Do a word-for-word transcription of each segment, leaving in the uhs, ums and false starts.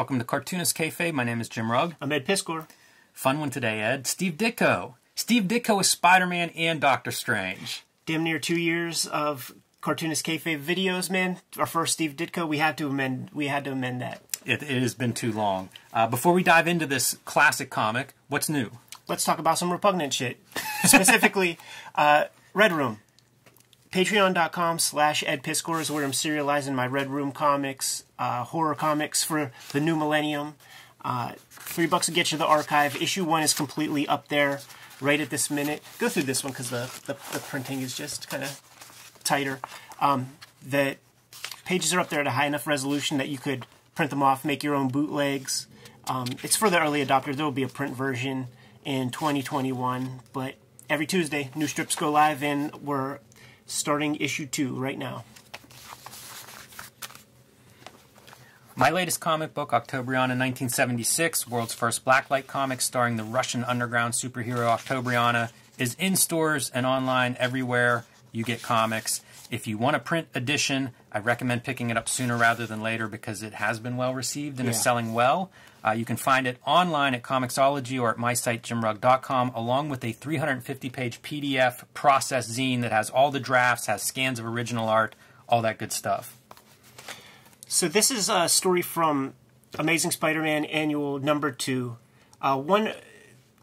Welcome to Cartoonist Kayfabe. My name is Jim Rugg. I'm Ed Piskor. Fun one today, Ed. Steve Ditko. Steve Ditko is Spider-Man and Doctor Strange. Damn near two years of Cartoonist Kayfabe videos, man. Our first Steve Ditko. We had to amend. We had to amend that. It, it has been too long. Uh, before we dive into this classic comic, what's new? Let's talk about some repugnant shit. Specifically, uh, Red Room. Patreon.com slash Ed Piskor is where I'm serializing my Red Room comics, uh, horror comics for the new millennium. Uh, three bucks to get you the archive. Issue one is completely up there right at this minute. Go through this one because the, the, the printing is just kind of tighter. Um, the pages are up there at a high enough resolution that you could print them off, make your own bootlegs. Um, it's for the early adopter. There will be a print version in twenty twenty-one, but every Tuesday, new strips go live, and we're starting issue two right now. My latest comic book, Octobriana nineteen seventy-six, world's first blacklight comic starring the Russian underground superhero Octobriana, is in stores and online everywhere you get comics. If you want a print edition, I recommend picking it up sooner rather than later because it has been well received and yeah. is selling well. Uh, you can find it online at Comixology or at my site, jim rug dot com, along with a three hundred fifty page P D F process zine that has all the drafts, has scans of original art, all that good stuff. So this is a story from Amazing Spider-Man Annual number two. Uh, one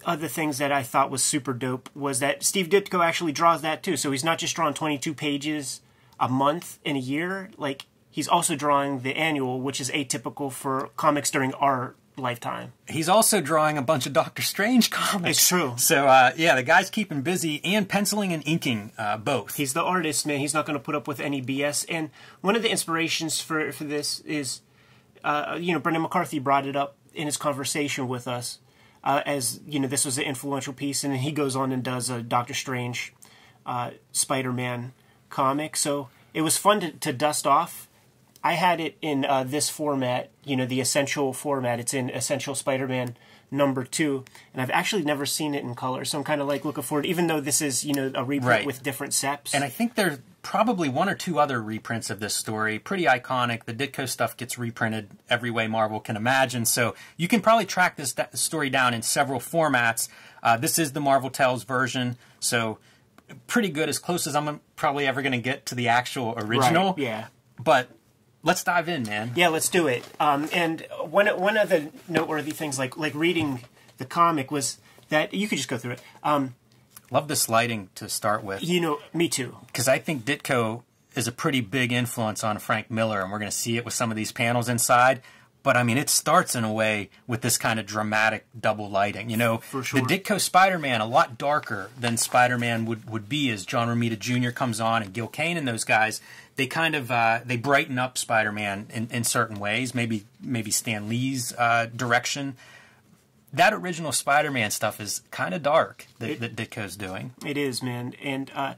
of the things that I thought was super dope was that Steve Ditko actually draws that too. So he's not just drawing twenty-two pages a month in a year. Like, he's also drawing the annual, which is atypical for comics during our lifetime. He's also drawing a bunch of Doctor Strange comics. It's true. So, uh, yeah, the guy's keeping busy and penciling and inking uh, both. He's the artist, man. He's not going to put up with any B S. And one of the inspirations for, for this is, uh, you know, Brendan McCarthy brought it up in his conversation with us. Uh, as, you know, this was an influential piece, and then he goes on and does a Doctor Strange uh, Spider-Man comic. So it was fun to, to dust off. I had it in uh, this format, you know, the Essential format. It's in Essential Spider-Man number two, and I've actually never seen it in color, so I'm kind of, like, looking forward, even though this is, you know, a reprint right. with different seps. And I think there's probably one or two other reprints of this story. Pretty iconic. The Ditko stuff gets reprinted every way Marvel can imagine, so you can probably track this story down in several formats. Uh, this is the Marvel Tales version, so pretty good, as close as I'm probably ever going to get to the actual original. Right. Yeah. But let's dive in, man. Yeah, let's do it. Um, and one one of the noteworthy things, like like reading the comic, was that you could just go through it. Um, Love this lighting to start with. You know, me too. Because I think Ditko is a pretty big influence on Frank Miller, and we're going to see it with some of these panels inside. But, I mean, it starts in a way with this kind of dramatic double lighting. You know, for sure. The Ditko Spider-Man, a lot darker than Spider-Man would, would be as John Romita Junior comes on and Gil Kane and those guys. They kind of uh, they brighten up Spider-Man in, in certain ways, maybe maybe Stan Lee's uh, direction. That original Spider-Man stuff is kind of dark that, it, that Ditko's doing. It is, man. And uh,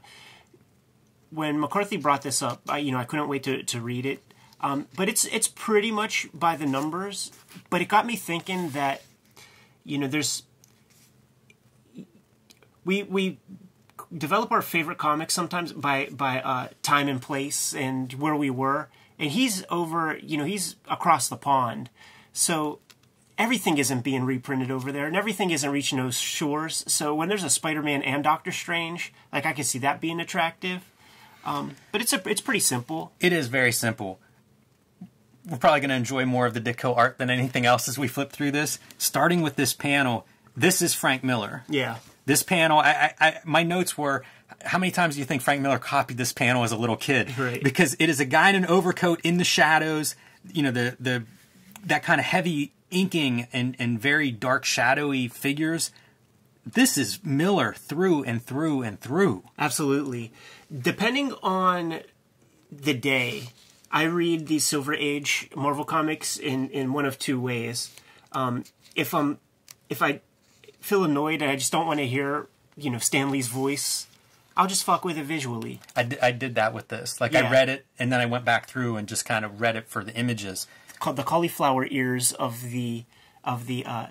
when McCarthy brought this up, I, you know, I couldn't wait to, to read it. Um, but it's it's pretty much by the numbers, but it got me thinking that, you know, there's, we we develop our favorite comics sometimes by by uh, time and place and where we were, and he's over, you know, he's across the pond, so everything isn't being reprinted over there, and everything isn't reaching those shores. So when there's a Spider-Man and Doctor Strange, like, I can see that being attractive, um, but it's a it's pretty simple. It is very simple. We're probably going to enjoy more of the Ditko art than anything else as we flip through this. Starting with this panel, this is Frank Miller. Yeah. This panel, I, I, I, my notes were, how many times do you think Frank Miller copied this panel as a little kid? Right. Because it is a guy in an overcoat in the shadows, you know, the the that kind of heavy inking and, and very dark, shadowy figures. This is Miller through and through and through. Absolutely. Depending on the day, I read these Silver Age Marvel comics in, in one of two ways. Um, if I'm if I feel annoyed and I just don't want to hear, you know, Stan Lee's voice, I'll just fuck with it visually. I, d I did that with this. Like, yeah. I read it and then I went back through and just kind of read it for the images. It's called the cauliflower ears of the of the uh,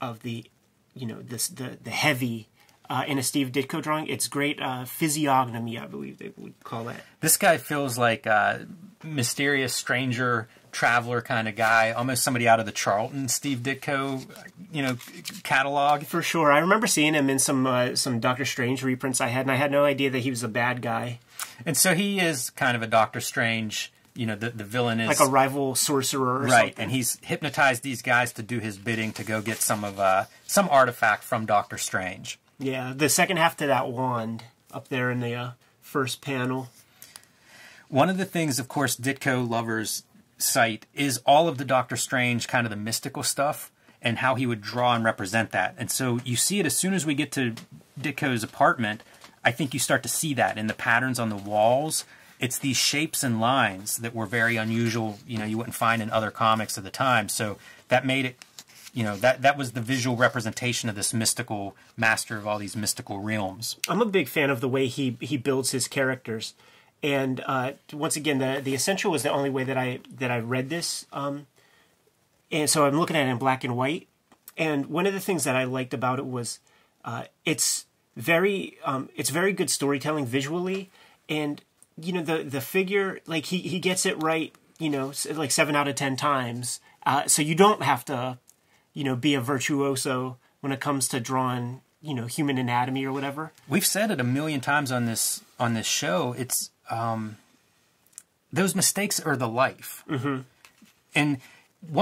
of the you know this the the heavy. Uh, in a Steve Ditko drawing, it's great uh, physiognomy, I believe they would call that. This guy feels like a mysterious stranger traveler kind of guy, almost somebody out of the Charlton, Steve Ditko, you know, catalog. For sure. I remember seeing him in some uh, some Doctor Strange reprints I had, and I had no idea that he was a bad guy. And so he is kind of a Doctor Strange, you know, the, the villain is... like a rival sorcerer or right, something. Right, and he's hypnotized these guys to do his bidding to go get some of uh, some artifact from Doctor Strange. Yeah, the second half to that wand up there in the uh, first panel. One of the things, of course, Ditko lovers cite is all of the Doctor Strange, kind of the mystical stuff, and how he would draw and represent that. And so you see it as soon as we get to Ditko's apartment, I think you start to see that in the patterns on the walls. It's these shapes and lines that were very unusual, you know, you wouldn't find in other comics of the time. So that made it, you know, that, that was the visual representation of this mystical master of all these mystical realms. I'm a big fan of the way he, he builds his characters. And uh, once again, the the Essential was the only way that I that I read this, um, and so I'm looking at it in black and white. And one of the things that I liked about it was uh, it's very um, it's very good storytelling visually, and you know the the figure, like he he gets it right, you know, like seven out of ten times. Uh, so you don't have to, you know, be a virtuoso when it comes to drawing, you know, human anatomy or whatever. We've said it a million times on this on this show. It's Um, those mistakes are the life. Mm-hmm. And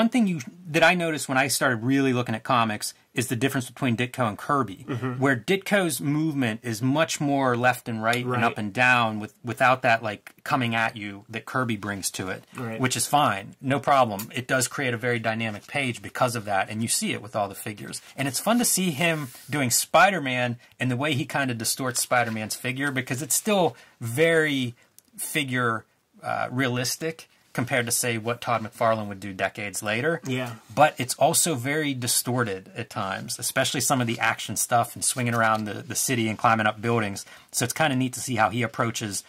one thing you that I noticed when I started really looking at comics is the difference between Ditko and Kirby, mm-hmm. where Ditko's movement is much more left and right, right. and up and down with, without that like coming at you that Kirby brings to it, right. which is fine. No problem. It does create a very dynamic page because of that, and you see it with all the figures. And it's fun to see him doing Spider-Man and the way he kind of distorts Spider-Man's figure, because it's still very figure uh, realistic compared to, say, what Todd McFarlane would do decades later. Yeah. But it's also very distorted at times, especially some of the action stuff and swinging around the, the city and climbing up buildings. So it's kind of neat to see how he approaches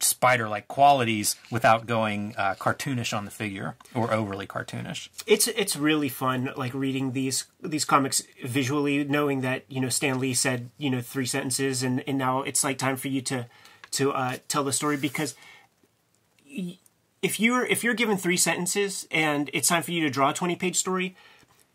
spider-like qualities without going uh, cartoonish on the figure or overly cartoonish. It's it's really fun, like, reading these these comics visually, knowing that, you know, Stan Lee said, you know, three sentences, and, and now it's, like, time for you to, to uh, tell the story, because... If you're if you're given three sentences and it's time for you to draw a twenty-page story,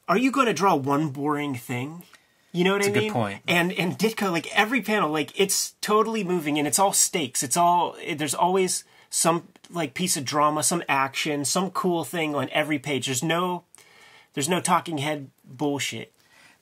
are you going to draw one boring thing? You know what I mean? That's a good point. And and Ditko, like every panel, like it's totally moving and it's all stakes. It's all there's always some like piece of drama, some action, some cool thing on every page. There's no there's no talking head bullshit.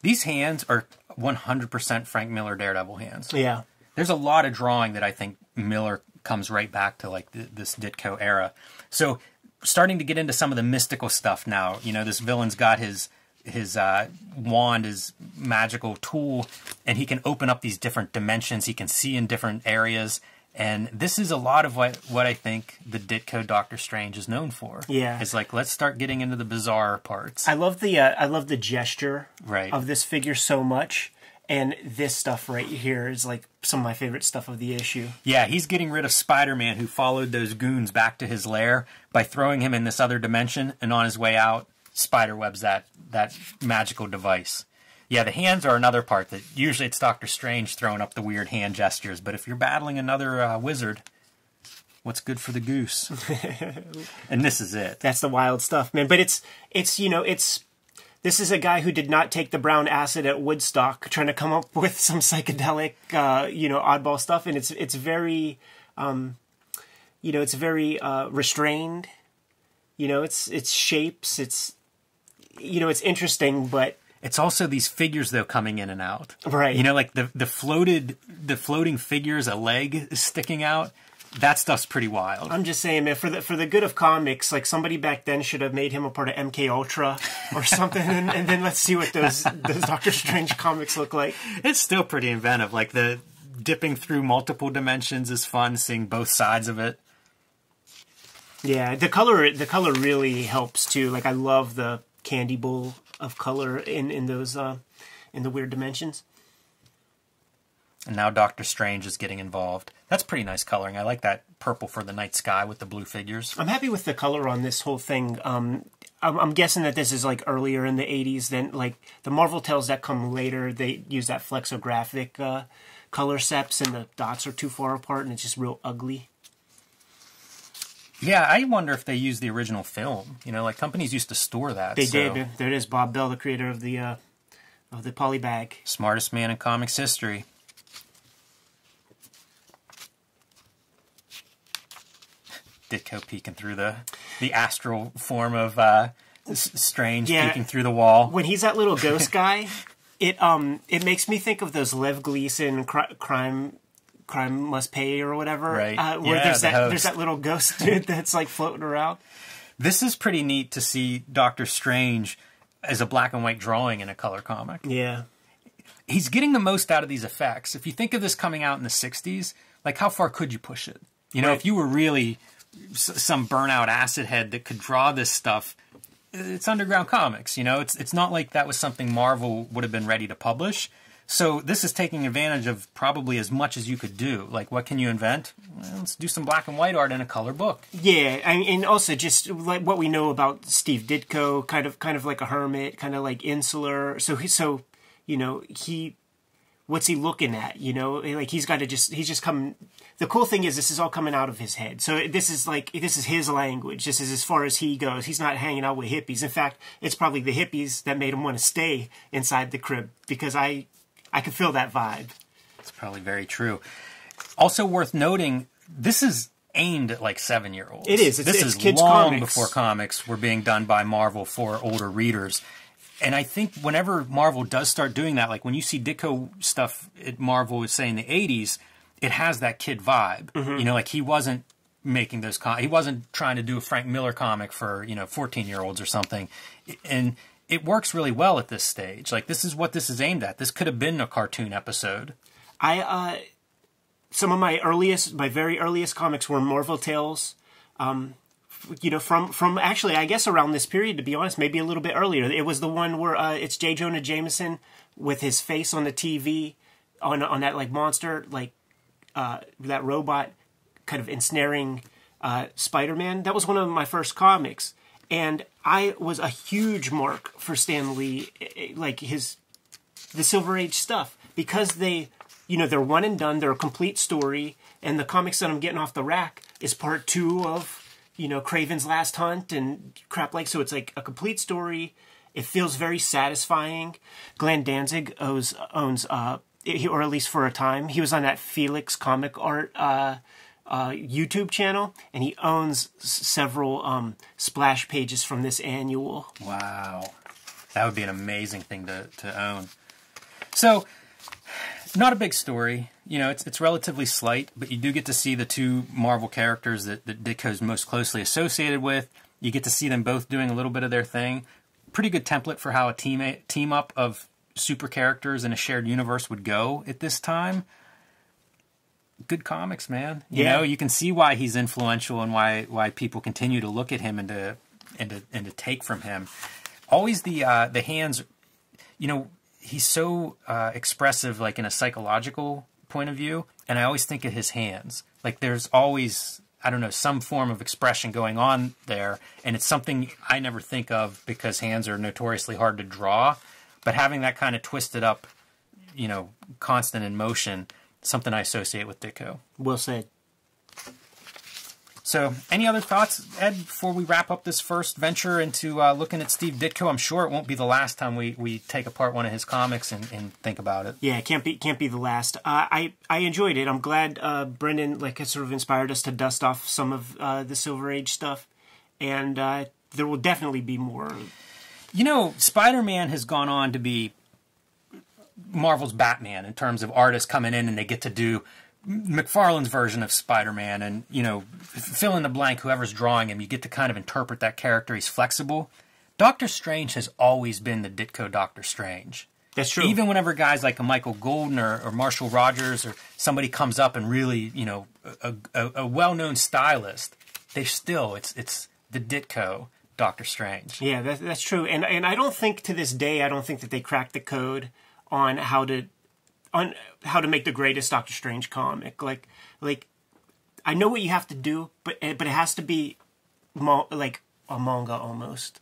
These hands are one hundred percent Frank Miller Daredevil hands. Yeah. There's a lot of drawing that I think Miller comes right back to, like th this Ditko era. So starting to get into some of the mystical stuff now, you know, this villain's got his, his uh, wand, his magical tool, and he can open up these different dimensions. He can see in different areas. And this is a lot of what, what I think the Ditko Doctor Strange is known for. Yeah. It's like, let's start getting into the bizarre parts. I love the, uh, I love the gesture right. of this figure so much. And this stuff right here is like some of my favorite stuff of the issue. Yeah, he's getting rid of Spider-Man, who followed those goons back to his lair, by throwing him in this other dimension, and on his way out, spiderwebs that, that magical device. Yeah, the hands are another part that usually it's Doctor Strange throwing up the weird hand gestures, but if you're battling another uh, wizard, what's good for the goose? And this is it. That's the wild stuff, man. But it's, it's you know, it's... This is a guy who did not take the brown acid at Woodstock, trying to come up with some psychedelic, uh, you know, oddball stuff. And it's it's very, um, you know, it's very uh, restrained. You know, it's it's shapes. It's, you know, it's interesting, but it's also these figures though coming in and out. Right. You know, like the the floated the floating figures, a leg is sticking out. That stuff's pretty wild. I'm just saying, man, for the for the good of comics, like somebody back then should have made him a part of M K Ultra or something, and, and then let's see what those those Doctor Strange comics look like. It's still pretty inventive. Like the dipping through multiple dimensions is fun, seeing both sides of it. Yeah, the color the color really helps too. Like I love the candy bowl of color in in those uh, in the weird dimensions. And now Doctor Strange is getting involved. That's pretty nice coloring. I like that purple for the night sky with the blue figures. I'm happy with the color on this whole thing. Um, I'm, I'm guessing that this is like earlier in the eighties than like the Marvel Tales that come later. They use that flexographic uh, color steps, and the dots are too far apart, and it's just real ugly. Yeah, I wonder if they used the original film. You know, like companies used to store that. They so. did. There it is. Bob Bell, the creator of the uh, of the polybag. Smartest man in comics history. Ditko peeking through the the astral form of uh, Strange, yeah, peeking through the wall. When he's that little ghost guy, it um it makes me think of those Lev Gleason cri crime crime must pay or whatever. Right. Uh, where yeah, there's the that host. there's that little ghost dude that's like floating around. This is pretty neat to see Doctor Strange as a black and white drawing in a color comic. Yeah. He's getting the most out of these effects. If you think of this coming out in the sixties, like how far could you push it? You know, right. if you were really some burnout acid head that could draw this stuff, it's underground comics, you know. It's it's not like that was something Marvel would have been ready to publish. So this is taking advantage of probably as much as you could do. Like, what can you invent? Well, let's do some black and white art in a color book. Yeah, and, and also just like what we know about Steve Ditko, kind of kind of like a hermit, kind of like insular. So he, so you know he. What's he looking at? You know, like he's got to just, he's just come. The cool thing is this is all coming out of his head. So this is like, this is his language. This is as far as he goes. He's not hanging out with hippies. In fact, it's probably the hippies that made him want to stay inside the crib, because I, I could feel that vibe. It's probably very true. Also worth noting, this is aimed at like seven-year-olds. It is. It's, this it's is kids long comics. Before comics were being done by Marvel for older readers. And I think whenever Marvel does start doing that, like when you see Ditko stuff at Marvel, would say in the eighties, it has that kid vibe. Mm-hmm. You know, like he wasn't making those com he wasn't trying to do a Frank Miller comic for, you know, fourteen-year-olds or something. And it works really well at this stage. Like this is what this is aimed at. This could have been a cartoon episode. I uh, some of my earliest, my very earliest comics were Marvel Tales. Um You know, from from actually, I guess around this period, to be honest, maybe a little bit earlier. It was the one where uh, it's J. Jonah Jameson with his face on the T V, on on that like monster, like uh, that robot, kind of ensnaring uh, Spider-Man. That was one of my first comics, and I was a huge mark for Stan Lee, like his the Silver Age stuff, because they, you know, they're one and done. They're a complete story, and the comics that I'm getting off the rack is part two of, you know, Craven's Last Hunt and crap like, so it's like a complete story. It feels very satisfying. Glenn Danzig owes, owns, uh, or at least for a time, he was on that Felix Comic Art uh, uh, YouTube channel, and he owns several um, splash pages from this annual. Wow. That would be an amazing thing to, to own. So, not a big story. You know, it's it's relatively slight, but you do get to see the two Marvel characters that, that Ditko's most closely associated with. You get to see them both doing a little bit of their thing. Pretty good template for how a team, team up of super characters in a shared universe would go at this time. Good comics, man. You yeah. know, you can see why he's influential and why why people continue to look at him and to and to, and to take from him. Always the uh, the hands, you know, he's so uh, expressive, like in a psychological point of view, and I always think of his hands. Like there's always, I don't know, some form of expression going on there, and it's something I never think of because hands are notoriously hard to draw, but having that kind of twisted up, you know, constant in motion, something I associate with Ditko. Well said. So, any other thoughts, Ed, before we wrap up this first venture into uh, looking at Steve Ditko? I'm sure it won't be the last time we, we take apart one of his comics and, and think about it. Yeah, it can't be, can't be the last. Uh, I, I enjoyed it. I'm glad uh, Brendan like, has sort of inspired us to dust off some of uh, the Silver Age stuff, and uh, there will definitely be more. You know, Spider-Man has gone on to be Marvel's Batman in terms of artists coming in and they get to do McFarlane's version of Spider-Man, and, you know, fill in the blank, whoever's drawing him, you get to kind of interpret that character. He's flexible. Doctor Strange has always been the Ditko Doctor Strange. That's true. Even whenever guys like a Michael Golden or, or Marshall Rogers or somebody comes up and really, you know, a, a, a well-known stylist, they still, it's it's the Ditko Doctor Strange. Yeah, that, that's true. And, and I don't think to this day, I don't think that they cracked the code on how to on how to make the greatest Doctor Strange comic. Like, like I know what you have to do, but but it has to be like a manga almost.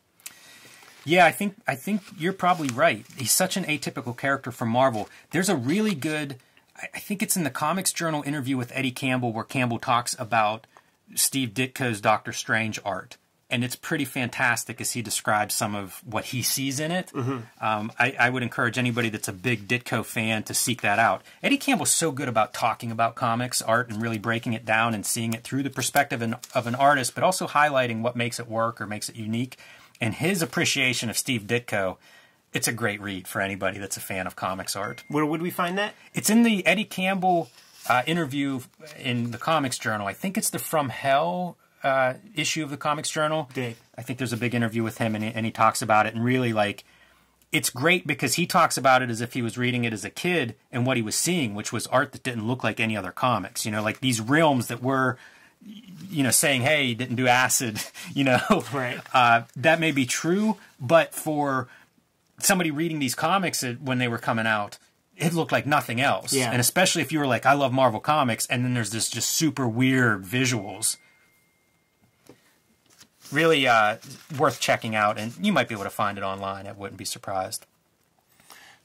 Yeah, I think I think you're probably right. He's such an atypical character for Marvel. There's a really good, I think it's in the Comics Journal interview with Eddie Campbell, where Campbell talks about Steve Ditko's Doctor Strange art. And it's pretty fantastic as he describes some of what he sees in it. Mm-hmm. um, I, I would encourage anybody that's a big Ditko fan to seek that out. Eddie Campbell's so good about talking about comics, art, and really breaking it down and seeing it through the perspective in, of an artist, but also highlighting what makes it work or makes it unique. And his appreciation of Steve Ditko, it's a great read for anybody that's a fan of comics art. Where would we find that? It's in the Eddie Campbell uh, interview in the Comics Journal. I think it's the From Hell Uh, issue of the Comics Journal. Dave. I think there's a big interview with him, and he, and he talks about it, and really, like, it's great because he talks about it as if he was reading it as a kid and what he was seeing, which was art that didn't look like any other comics, you know, like these realms that were, you know, saying, hey, he didn't do acid, you know. Right. Uh, that may be true, but for somebody reading these comics when they were coming out, it looked like nothing else. Yeah. And especially if you were like, I love Marvel Comics, and then there's this just super weird visuals. Really uh, worth checking out, and you might be able to find it online. I wouldn't be surprised.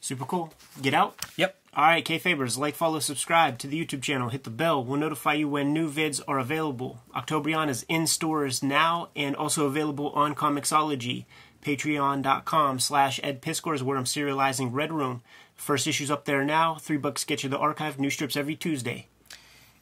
Super cool. Get out. Yep. All right, Kayfabers, like, follow, subscribe to the YouTube channel. Hit the bell. We'll notify you when new vids are available. Octobriana is in stores now and also available on Comixology. Patreon.com slash Ed Piskor is where I'm serializing Red Room. First issue's up there now. Three bucks get you the archive. New strips every Tuesday.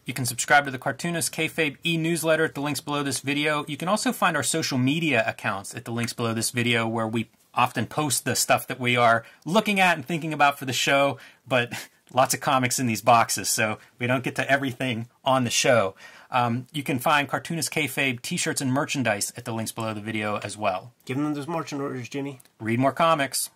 You can subscribe to the Cartoonist Kayfabe e-newsletter at the links below this video. You can also find our social media accounts at the links below this video, where we often post the stuff that we are looking at and thinking about for the show, but lots of comics in these boxes, so we don't get to everything on the show. Um, you can find Cartoonist Kayfabe t-shirts and merchandise at the links below the video as well. Give them those merchant orders, Jimmy. Read more comics.